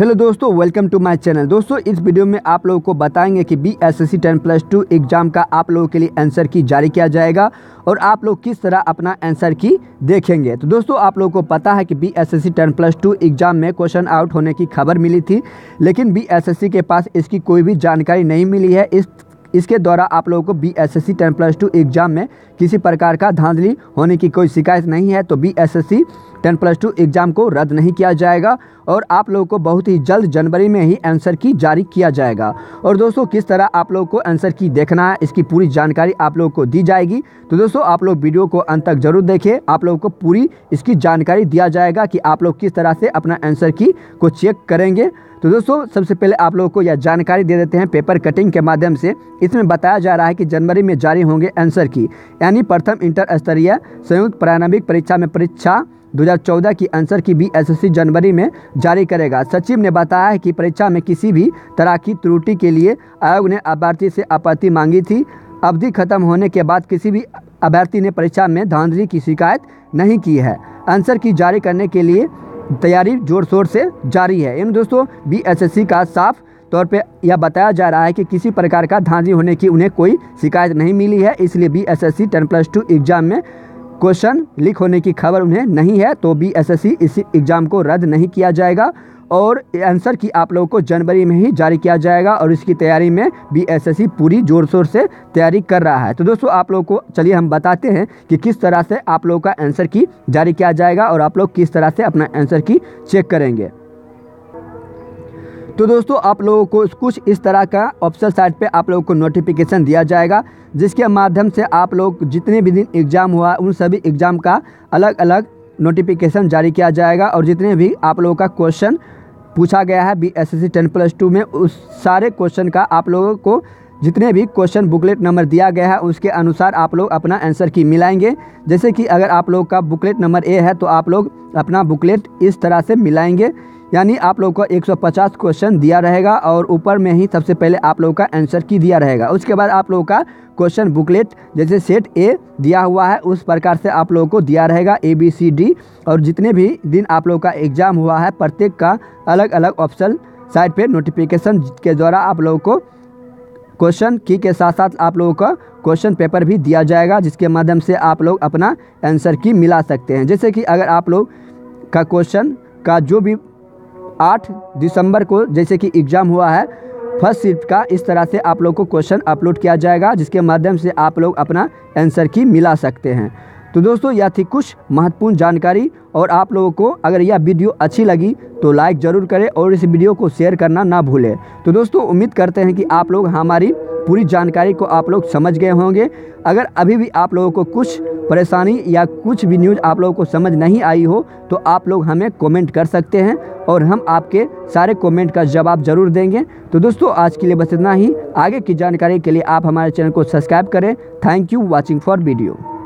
Hello दोस्तों, welcome to my channel. दोस्तों, इस वीडियो में आप लोगों को बताएंगे कि BSSC 10+2 एग्ज़ाम का आप लोगों के लिए आंसर की जारी किया जाएगा और आप लोग किस तरह अपना आंसर की देखेंगे। तो दोस्तों, आप लोगों को पता है कि BSSC 10+2 एग्ज़ाम में क्वेश्चन आउट होने की खबर मिली थी, लेकिन BSSC के पास इसकी कोई भी जानकारी नहीं मिली है। इसके द्वारा आप लोगों को BSSC 10+2 एग्ज़ाम में किसी प्रकार का धांधली होने की कोई शिकायत नहीं है, तो BSSC 10+2 एग्ज़ाम को रद्द नहीं किया जाएगा और आप लोगों को बहुत ही जल्द जनवरी में ही आंसर की जारी किया जाएगा। और दोस्तों, किस तरह आप लोगों को आंसर की देखना है इसकी पूरी जानकारी आप लोगों को दी जाएगी। तो दोस्तों, आप लोग वीडियो को अंत तक जरूर देखें, आप लोगों को पूरी इसकी जानकारी दिया जाएगा कि आप लोग किस तरह से अपना आंसर की को चेक करेंगे। तो दोस्तों, सबसे पहले आप लोगों को यह जानकारी दे देते हैं पेपर कटिंग के माध्यम से। इसमें बताया जा रहा है कि जनवरी में जारी होंगे आंसर की, यानी प्रथम इंटर स्तरीय संयुक्त प्रारंभिक परीक्षा में परीक्षा 2014 की आंसर की BSSC जनवरी में जारी करेगा। सचिव ने बताया है कि परीक्षा में किसी भी तरह की त्रुटि के लिए आयोग ने अभ्यर्थी से आपत्ति मांगी थी। अवधि खत्म होने के बाद किसी भी अभ्यर्थी ने परीक्षा में धांधली की शिकायत नहीं की है। आंसर की जारी करने के लिए तैयारी जोर शोर से जारी है। इन दोस्तों, BSSC का साफ तौर पे यह बताया जा रहा है कि किसी प्रकार का धांधली होने की उन्हें कोई शिकायत नहीं मिली है, इसलिए BSSC 10+2 एग्ज़ाम में क्वेश्चन लीक होने की खबर उन्हें नहीं है, तो BSSC इस एग्ज़ाम को रद्द नहीं किया जाएगा और आंसर की आप लोगों को जनवरी में ही जारी किया जाएगा और इसकी तैयारी में BSSC पूरी जोर शोर से तैयारी कर रहा है। तो दोस्तों, आप लोगों को चलिए हम बताते हैं कि किस तरह से आप लोगों का आंसर की जारी किया जाएगा और आप लोग किस तरह से अपना आंसर की चेक करेंगे। तो दोस्तों, आप लोगों को कुछ इस तरह का ऑफिशियल साइट पे आप लोगों को नोटिफिकेशन दिया जाएगा, जिसके माध्यम से आप लोग जितने भी दिन एग्ज़ाम हुआ उन सभी एग्ज़ाम का अलग अलग नोटिफिकेशन जारी किया जाएगा और जितने भी आप लोगों का क्वेश्चन पूछा गया है BSSC 10+2 में, उस सारे क्वेश्चन का आप लोगों को जितने भी क्वेश्चन बुकलेट नंबर दिया गया है उसके अनुसार आप लोग अपना आंसर की मिलाएंगे। जैसे कि अगर आप लोग का बुकलेट नंबर A है तो आप लोग अपना बुकलेट इस तरह से मिलाएंगे, यानी आप लोग को 150 क्वेश्चन दिया रहेगा और ऊपर में ही सबसे पहले आप लोग का आंसर की दिया रहेगा। उसके बाद आप लोग का क्वेश्चन बुकलेट जैसे सेट A दिया हुआ है उस प्रकार से आप लोगों को दिया रहेगा ABCD, और जितने भी दिन आप लोग का एग्ज़ाम हुआ है प्रत्येक का अलग अलग ऑप्शन साइट पे नोटिफिकेशन के द्वारा आप लोगों को क्वेश्चन की के साथ साथ आप लोगों का क्वेश्चन पेपर भी दिया जाएगा, जिसके माध्यम से आप लोग अपना आंसर की मिला सकते हैं। जैसे कि अगर आप लोग का क्वेश्चन का जो भी 8 दिसंबर को जैसे कि एग्ज़ाम हुआ है फर्स्ट शिफ्ट का, इस तरह से आप लोग को क्वेश्चन अपलोड किया जाएगा, जिसके माध्यम से आप लोग अपना आंसर की मिला सकते हैं। तो दोस्तों, यह थी कुछ महत्वपूर्ण जानकारी और आप लोगों को अगर यह वीडियो अच्छी लगी तो लाइक ज़रूर करें और इस वीडियो को शेयर करना ना भूलें। तो दोस्तों, उम्मीद करते हैं कि आप लोग हमारी पूरी जानकारी को आप लोग समझ गए होंगे। अगर अभी भी आप लोगों को कुछ परेशानी या कुछ भी न्यूज़ आप लोगों को समझ नहीं आई हो तो आप लोग हमें कमेंट कर सकते हैं और हम आपके सारे कमेंट का जवाब ज़रूर देंगे। तो दोस्तों, आज के लिए बस इतना ही। आगे की जानकारी के लिए आप हमारे चैनल को सब्सक्राइब करें। Thank you watching for video.